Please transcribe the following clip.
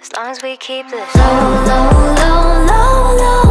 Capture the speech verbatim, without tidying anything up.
As long as we keep this low, low, low, low, low.